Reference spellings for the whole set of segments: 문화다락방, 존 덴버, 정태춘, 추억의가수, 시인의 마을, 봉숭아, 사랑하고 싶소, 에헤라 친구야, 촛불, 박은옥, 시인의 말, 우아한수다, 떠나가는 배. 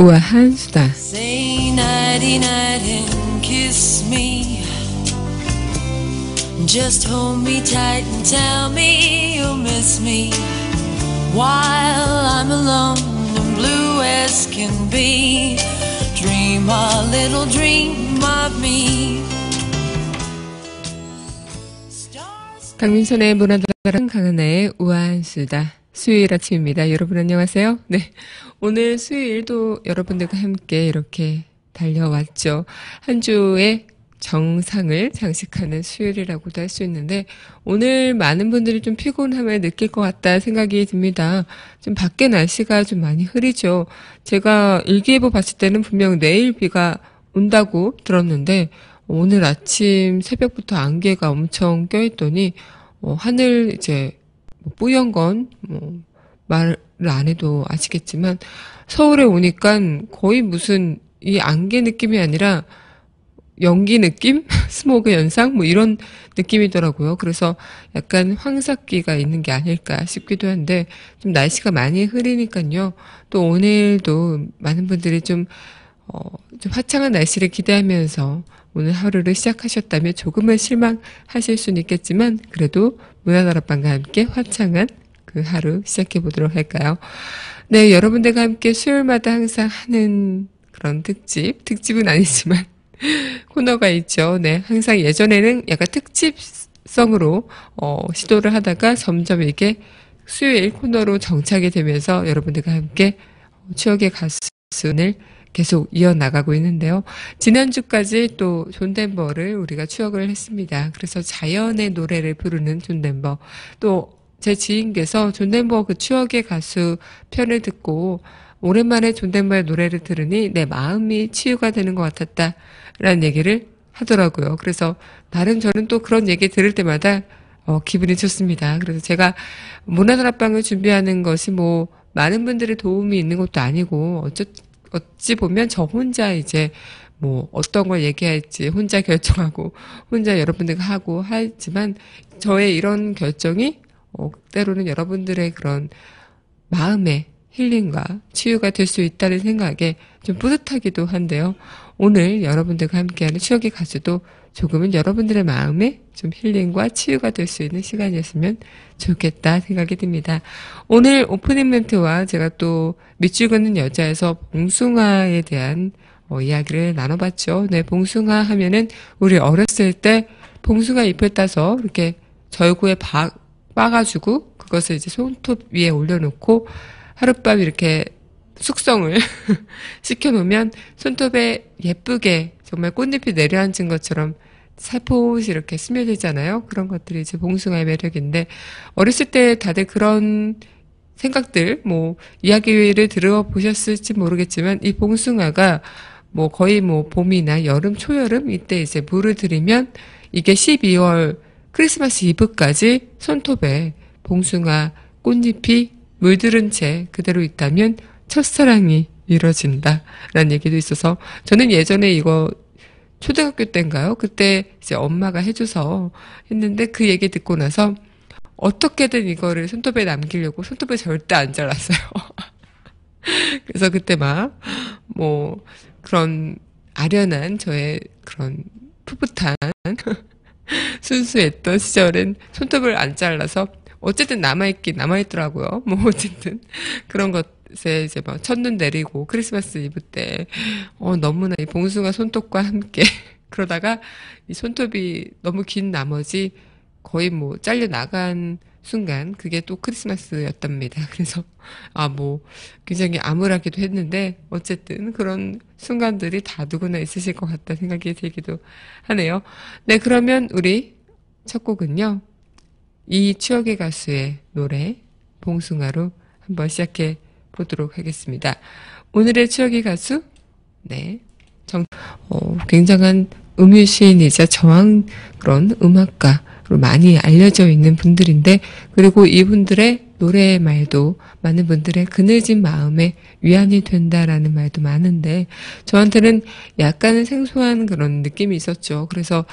우아한수다. Say nighty night and kiss me. Just hold me tight and tell me you'll miss me while I'm alone and blue as can be. Dream a little dream of me. 강민선의 문화다락방, 강은하의 우아한수다. 수요일 아침입니다. 여러분 안녕하세요. 네, 오늘 수요일도 여러분들과 함께 이렇게 달려왔죠. 한 주의 정상을 장식하는 수요일이라고도 할 수 있는데, 오늘 많은 분들이 좀 피곤함을 느낄 것 같다 생각이 듭니다. 좀 밖에 날씨가 좀 많이 흐리죠. 제가 일기예보 봤을 때는 분명 내일 비가 온다고 들었는데, 오늘 아침 새벽부터 안개가 엄청 껴있더니 하늘 이제 뿌연 건 말을 안 해도 아시겠지만, 서울에 오니까 거의 무슨 이 안개 느낌이 아니라 연기 느낌? 스모그 연상? 뭐 이런 느낌이더라고요. 그래서 약간 황사기가 있는 게 아닐까 싶기도 한데, 좀 날씨가 많이 흐리니까요. 또 오늘도 많은 분들이 좀 화창한 날씨를 기대하면서 오늘 하루를 시작하셨다면 조금은 실망하실 수는 있겠지만, 그래도 문화다락방과 함께 화창한 그 하루 시작해 보도록 할까요? 네, 여러분들과 함께 수요일마다 항상 하는 그런 특집은 아니지만 코너가 있죠. 네, 항상 예전에는 약간 특집성으로 시도를 하다가 점점 이게 수요일 코너로 정착이 되면서 여러분들과 함께 추억의 가수를 계속 이어나가고 있는데요. 지난주까지 또 존 덴버를 우리가 추억을 했습니다. 그래서 자연의 노래를 부르는 존 덴버. 또 제 지인께서 존 덴버 그 추억의 가수 편을 듣고 오랜만에 존 덴버의 노래를 들으니 내 마음이 치유가 되는 것 같았다 라는 얘기를 하더라고요. 그래서 다른 저는 또 그런 얘기 들을 때마다 기분이 좋습니다. 그래서 제가 문화다락방을 준비하는 것이 뭐 많은 분들의 도움이 있는 것도 아니고, 어찌 보면 저 혼자 이제 뭐 어떤 걸 얘기할지 혼자 결정하고 혼자 여러분들과 하고 하지만, 저의 이런 결정이 때로는 여러분들의 그런 마음의 힐링과 치유가 될 수 있다는 생각에 좀 뿌듯하기도 한데요. 오늘 여러분들과 함께하는 추억의 가수도 조금은 여러분들의 마음에 좀 힐링과 치유가 될 수 있는 시간이었으면 좋겠다 생각이 듭니다. 오늘 오프닝 멘트와 제가 또 밑줄 긋는 여자에서 봉숭아에 대한 이야기를 나눠봤죠. 네, 봉숭아 하면은 우리 어렸을 때 봉숭아 잎을 따서 이렇게 절구에 빠가지고 그것을 이제 손톱 위에 올려놓고 하룻밤 이렇게 숙성을 시켜놓으면 손톱에 예쁘게 정말 꽃잎이 내려앉은 것처럼 살포시 이렇게 스며들잖아요. 그런 것들이 이제 봉숭아의 매력인데, 어렸을 때 다들 그런 생각들, 뭐 이야기를 들어보셨을지 모르겠지만, 이 봉숭아가 뭐 거의 뭐 봄이나 여름, 초여름 이때 이제 물을 들이면 이게 12월 크리스마스 이브까지 손톱에 봉숭아 꽃잎이 물들은 채 그대로 있다면 첫사랑이 이뤄진다 라는 얘기도 있어서, 저는 예전에 이거 초등학교 때인가요? 그때 이제 엄마가 해줘서 했는데, 그 얘기 듣고 나서 어떻게든 이거를 손톱에 남기려고 손톱에 절대 안 잘랐어요. 그래서 그때 막 뭐 그런 아련한 저의 그런 풋풋한 순수했던 시절엔 손톱을 안 잘라서 어쨌든 남아있더라고요. 뭐, 어쨌든. 그런 것에 이제 막 첫눈 내리고 크리스마스 이브 때, 너무나 이 봉숭아 손톱과 함께. 그러다가 이 손톱이 너무 긴 나머지 거의 뭐 잘려나간 순간, 그게 또 크리스마스였답니다. 그래서, 굉장히 암울하기도 했는데, 어쨌든 그런 순간들이 다 누구나 있으실 것 같다 생각이 들기도 하네요. 네, 그러면 우리 첫 곡은요. 이 추억의 가수의 노래 봉숭아로 한번 시작해 보도록 하겠습니다. 오늘의 추억의 가수, 네, 굉장한 음유 시인이자 저항 그런 음악가로 많이 알려져 있는 분들인데, 그리고 이분들의 노래의 말도 많은 분들의 그늘진 마음에 위안이 된다라는 말도 많은데, 저한테는 약간은 생소한 그런 느낌이 있었죠. 그래서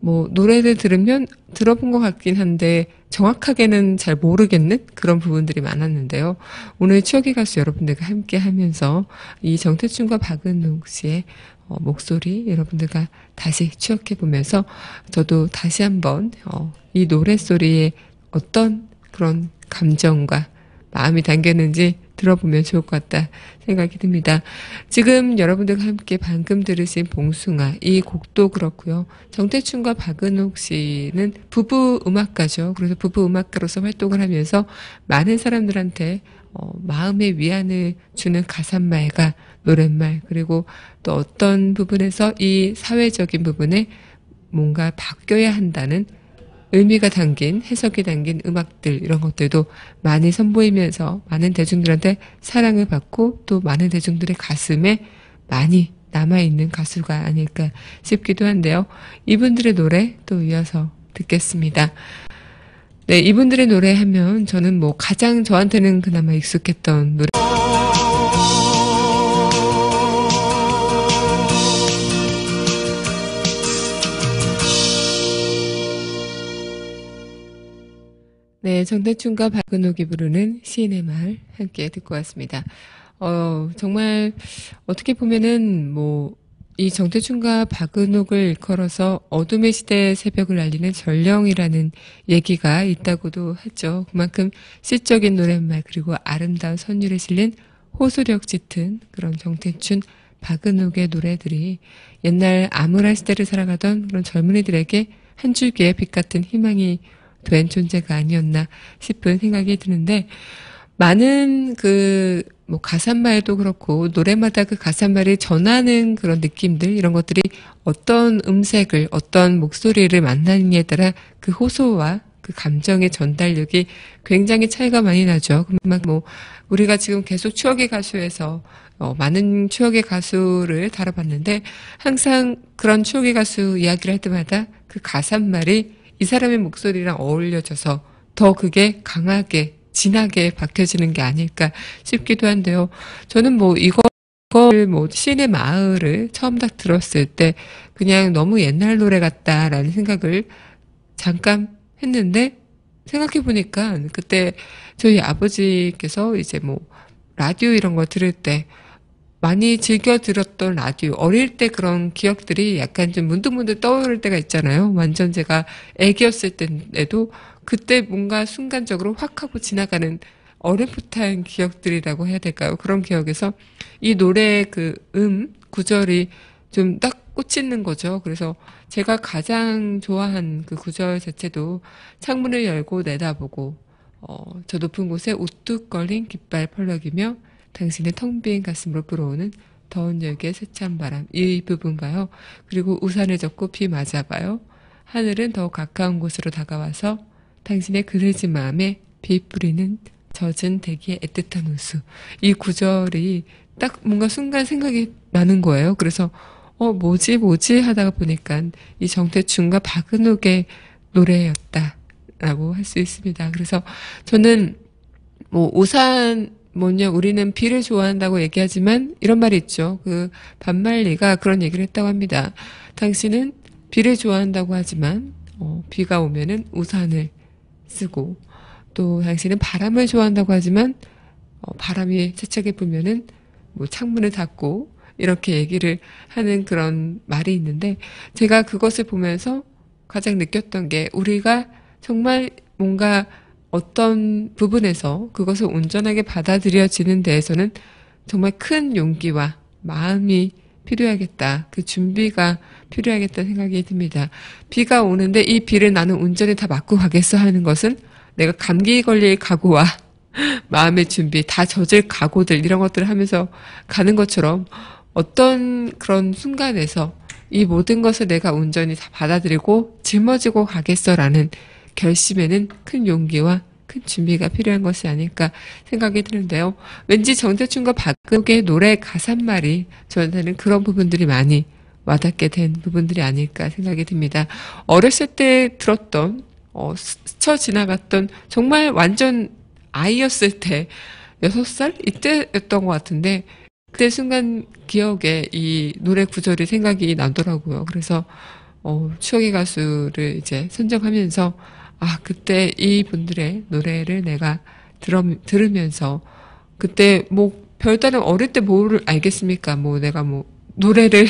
뭐 노래를 들으면 들어본 것 같긴 한데 정확하게는 잘 모르겠는 그런 부분들이 많았는데요. 오늘 추억의 가수 여러분들과 함께 하면서 이 정태춘과 박은옥 씨의 목소리 여러분들과 다시 추억해보면서 저도 다시 한번 이 노랫소리에 어떤 그런 감정과 마음이 담겼는지 들어보면 좋을 것 같다 생각이 듭니다. 지금 여러분들과 함께 방금 들으신 봉숭아 이 곡도 그렇고요. 정태춘과 박은옥 씨는 부부 음악가죠. 그래서 부부 음악가로서 활동을 하면서 많은 사람들한테 마음의 위안을 주는 가사말과 노랫말 그리고 또 어떤 부분에서 이 사회적인 부분에 뭔가 바뀌어야 한다는 의미가 담긴 해석이 담긴 음악들 이런 것들도 많이 선보이면서 많은 대중들한테 사랑을 받고 또 많은 대중들의 가슴에 많이 남아있는 가수가 아닐까 싶기도 한데요. 이분들의 노래 또 이어서 듣겠습니다. 네, 이분들의 노래 하면 저는 뭐 가장 저한테는 그나마 익숙했던 노래 네, 정태춘과 박은옥이 부르는 시인의 말 함께 듣고 왔습니다. 정말 어떻게 보면은 뭐 이 정태춘과 박은옥을 일컬어서 어둠의 시대의 새벽을 알리는 전령이라는 얘기가 있다고도 했죠. 그만큼 시적인 노랫말 그리고 아름다운 선율에 실린 호소력 짙은 그런 정태춘, 박은옥의 노래들이 옛날 암울한 시대를 살아가던 그런 젊은이들에게 한 줄기의 빛 같은 희망이 된 존재가 아니었나 싶은 생각이 드는데 많은 그 뭐 가사말도 그렇고 노래마다 그 가사말이 전하는 그런 느낌들 이런 것들이 어떤 음색을 어떤 목소리를 만나느냐에 따라 그 호소와 그 감정의 전달력이 굉장히 차이가 많이 나죠. 그만 뭐 우리가 지금 계속 추억의 가수에서 많은 추억의 가수를 다뤄봤는데 항상 그런 추억의 가수 이야기를 할 때마다 그 가사말이 이 사람의 목소리랑 어울려져서 더 그게 강하게 진하게 박혀지는 게 아닐까 싶기도 한데요. 저는 뭐 이걸 뭐 시인의 마을을 처음 딱 들었을 때 그냥 너무 옛날 노래 같다라는 생각을 잠깐 했는데 생각해 보니까 그때 저희 아버지께서 이제 뭐 라디오 이런 거 들을 때 많이 즐겨 들었던 라디오 어릴 때 그런 기억들이 약간 좀 문득문득 떠오를 때가 있잖아요. 완전 제가 애기였을 때에도 그때 뭔가 순간적으로 확 하고 지나가는 어렴풋한 기억들이라고 해야 될까요? 그런 기억에서 이 노래의 그 구절이 좀 딱 꽂히는 거죠. 그래서 제가 가장 좋아한 그 구절 자체도 창문을 열고 내다보고 저 높은 곳에 우뚝거린 깃발 펄럭이며 당신의 텅 빈 가슴으로 불어오는 더운 열기의 세찬 바람 이 부분가요. 그리고 우산을 접고 비 맞아봐요. 하늘은 더 가까운 곳으로 다가와서 당신의 그늘진 마음에 비 뿌리는 젖은 대기의 애틋한 호수 이 구절이 딱 뭔가 순간 생각이 나는 거예요. 그래서 뭐지 하다가 보니까 이 정태춘과 박은옥의 노래였다라고 할 수 있습니다. 그래서 저는 뭐 뭐냐 우리는 비를 좋아한다고 얘기하지만 이런 말이 있죠. 그 반말리가 그런 얘기를 했다고 합니다. 당신은 비를 좋아한다고 하지만 비가 오면은 우산을 쓰고 또 당신은 바람을 좋아한다고 하지만 바람이 세차게 불면은 뭐 창문을 닫고 이렇게 얘기를 하는 그런 말이 있는데 제가 그것을 보면서 가장 느꼈던 게 우리가 정말 뭔가 어떤 부분에서 그것을 온전하게 받아들여지는 데에서는 정말 큰 용기와 마음이 필요하겠다. 그 준비가 필요하겠다는 생각이 듭니다. 비가 오는데 이 비를 나는 온전히 다 맞고 가겠어 하는 것은 내가 감기 걸릴 각오와 마음의 준비, 다 젖을 각오들 이런 것들을 하면서 가는 것처럼 어떤 그런 순간에서 이 모든 것을 내가 온전히 다 받아들이고 짊어지고 가겠어라는 결심에는 큰 용기와 큰 준비가 필요한 것이 아닐까 생각이 드는데요. 왠지 정태춘과 박은옥의 노래 가사말이 저한테는 그런 부분들이 많이 와닿게 된 부분들이 아닐까 생각이 듭니다. 어렸을 때 들었던 스쳐 지나갔던 정말 완전 아이였을 때 6살? 이때였던 것 같은데 그때 순간 기억에 이 노래 구절이 생각이 나더라고요. 그래서 추억의 가수를 이제 선정하면서 아, 그때 이분들의 노래를 내가 들으면서 그때 뭐 별다른 어릴 때 뭐를 알겠습니까? 뭐 내가 뭐 노래를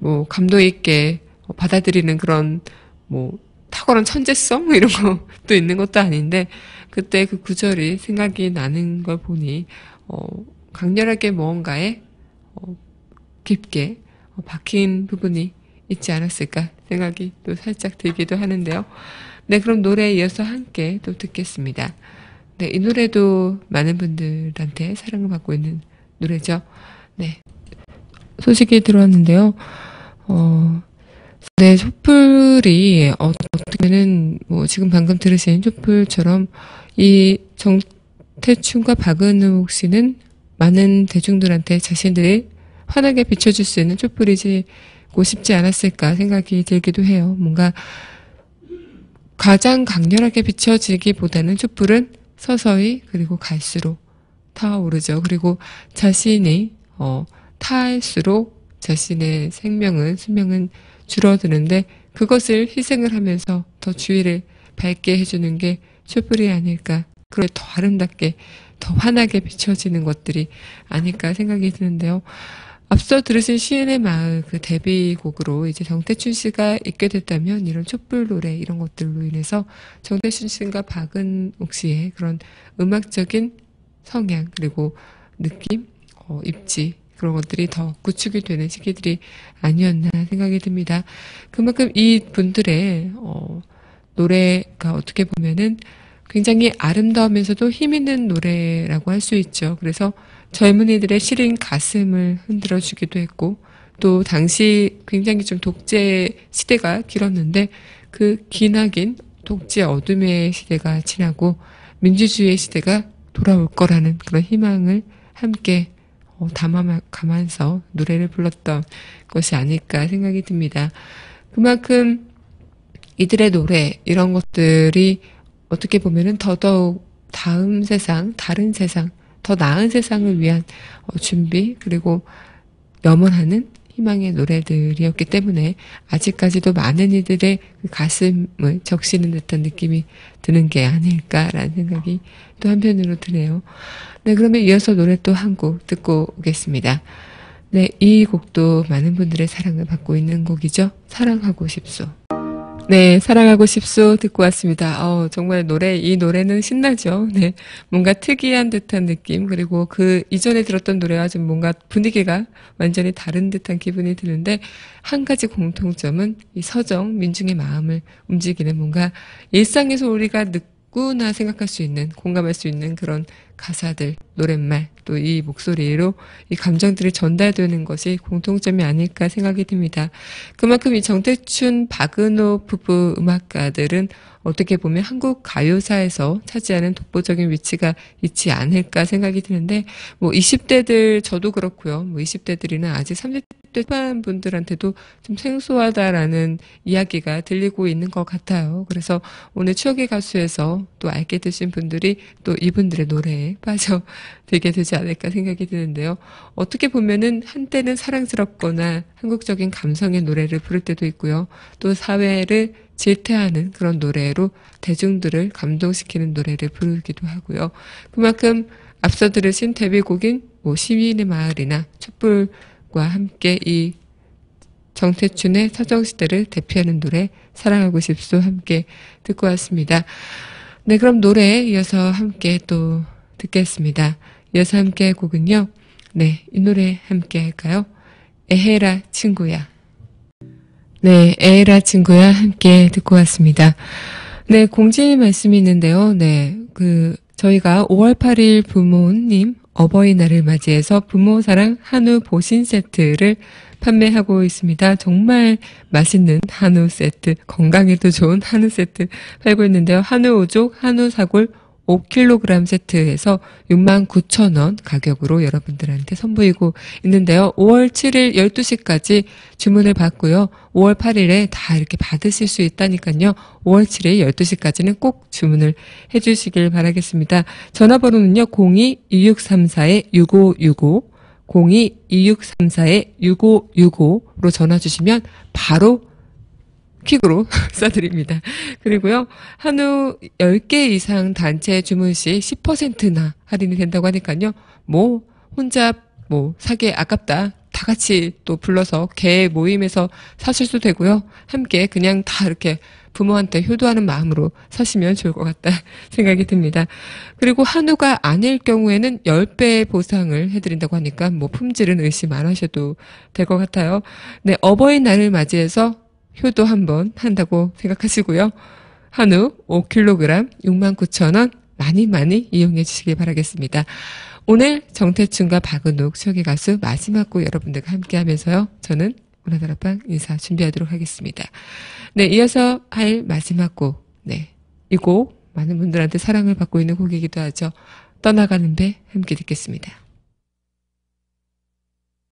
뭐 감동 있게 받아들이는 그런 뭐 탁월한 천재성 뭐 이런 것도 있는 것도 아닌데 그때 그 구절이 생각이 나는 걸 보니 강렬하게 무언가에 깊게 박힌 부분이 있지 않았을까 생각이 또 살짝 들기도 하는데요. 네, 그럼 노래에 이어서 함께 또 듣겠습니다. 네, 이 노래도 많은 분들한테 사랑을 받고 있는 노래죠. 네, 소식이 들어왔는데요. 네, 촛불이 어떻게 보면은 뭐 지금 방금 들으신 촛불처럼 이 정태춘과 박은옥 씨는 많은 대중들한테 자신들이 환하게 비춰줄 수 있는 촛불이지고 싶지 않았을까 생각이 들기도 해요. 뭔가 가장 강렬하게 비춰지기보다는 촛불은 서서히 그리고 갈수록 타오르죠. 그리고 자신이 타할수록 자신의 수명은 줄어드는데 그것을 희생을 하면서 더 주위를 밝게 해주는 게 촛불이 아닐까. 그걸 더 아름답게 더 환하게 비춰지는 것들이 아닐까 생각이 드는데요. 앞서 들으신 시인의 마을 그 데뷔곡으로 이제 정태춘 씨가 있게 됐다면 이런 촛불 노래 이런 것들로 인해서 정태춘 씨와 박은옥 씨의 그런 음악적인 성향 그리고 느낌, 입지 그런 것들이 더 구축이 되는 시기들이 아니었나 생각이 듭니다. 그만큼 이 분들의 노래가 어떻게 보면은 굉장히 아름다우면서도 힘 있는 노래라고 할 수 있죠. 그래서 젊은이들의 시린 가슴을 흔들어주기도 했고 또 당시 굉장히 좀 독재 시대가 길었는데 그 기나긴 독재 어둠의 시대가 지나고 민주주의의 시대가 돌아올 거라는 그런 희망을 함께 담아가면서 노래를 불렀던 것이 아닐까 생각이 듭니다. 그만큼 이들의 노래 이런 것들이 어떻게 보면은 더더욱 다음 세상, 다른 세상, 더 나은 세상을 위한 준비 그리고 염원하는 희망의 노래들이었기 때문에 아직까지도 많은 이들의 가슴을 적시는 듯한 느낌이 드는 게 아닐까라는 생각이 또 한편으로 드네요. 네, 그러면 이어서 노래 또 한 곡 듣고 오겠습니다. 네, 이 곡도 많은 분들의 사랑을 받고 있는 곡이죠. 사랑하고 싶소. 네, 사랑하고 싶소 듣고 왔습니다. 정말 이 노래는 신나죠. 네, 뭔가 특이한 듯한 느낌 그리고 그 이전에 들었던 노래와 좀 뭔가 분위기가 완전히 다른 듯한 기분이 드는데 한 가지 공통점은 이 서정, 민중의 마음을 움직이는 뭔가 일상에서 우리가 늦구나 생각할 수 있는 공감할 수 있는 그런 가사들, 노랫말 또 이 목소리로 이 감정들이 전달되는 것이 공통점이 아닐까 생각이 듭니다. 그만큼 이 정태춘, 박은옥 부부 음악가들은 어떻게 보면 한국 가요사에서 차지하는 독보적인 위치가 있지 않을까 생각이 드는데 뭐 20대들 저도 그렇고요. 뭐 20대들이나 아직 30대 초반 분들한테도 좀 생소하다라는 이야기가 들리고 있는 것 같아요. 그래서 오늘 추억의 가수에서 또 알게 되신 분들이 또 이분들의 노래에 빠져들게 되지 않을까 생각이 드는데요. 어떻게 보면은 한때는 사랑스럽거나 한국적인 감성의 노래를 부를 때도 있고요. 또 사회를 질타하는 그런 노래로 대중들을 감동시키는 노래를 부르기도 하고요. 그만큼 앞서 들으신 데뷔곡인 뭐 시인의 마을이나 촛불과 함께 이 정태춘의 서정시대를 대표하는 노래 사랑하고 싶소 함께 듣고 왔습니다. 네, 그럼 노래에 이어서 함께 또 듣겠습니다. 이어서 함께 할 곡은요. 네, 이 노래 함께 할까요? 에헤라 친구야. 네, 에헤라 친구야 함께 듣고 왔습니다. 네, 공지 말씀이 있는데요. 네, 저희가 5월 8일 부모님 어버이날을 맞이해서 부모사랑 한우 보신 세트를 판매하고 있습니다. 정말 맛있는 한우 세트, 건강에도 좋은 한우 세트 팔고 있는데요. 한우 오족, 한우 사골, 5kg 세트에서 69,000원 가격으로 여러분들한테 선보이고 있는데요. 5월 7일 12시까지 주문을 받고요. 5월 8일에 다 이렇게 받으실 수 있다니까요. 5월 7일 12시까지는 꼭 주문을 해주시길 바라겠습니다. 전화번호는요. 02-2634-6565, 02-2634-6565로 전화주시면 바로 퀵으로 싸드립니다. 그리고요, 한우 10개 이상 단체 주문 시 10%나 할인이 된다고 하니까요, 뭐 혼자 뭐 사기 아깝다, 다 같이 또 불러서 개 모임에서 사실 수도 되고요, 함께 그냥 다 이렇게 부모한테 효도하는 마음으로 사시면 좋을 것 같다 생각이 듭니다. 그리고 한우가 아닐 경우에는 10배의 보상을 해드린다고 하니까 뭐 품질은 의심 안 하셔도 될 것 같아요. 네, 어버이날을 맞이해서 효도 한번 한다고 생각하시고요. 한우 5kg 69,000원 많이 이용해 주시길 바라겠습니다. 오늘 정태춘과 박은옥 추억의 가수 마지막 곡 여러분들과 함께 하면서요, 저는 문화다락방 인사 준비하도록 하겠습니다. 네, 이어서 할 마지막 곡, 네, 이 곡 많은 분들한테 사랑을 받고 있는 곡이기도 하죠. 떠나가는 배 함께 듣겠습니다.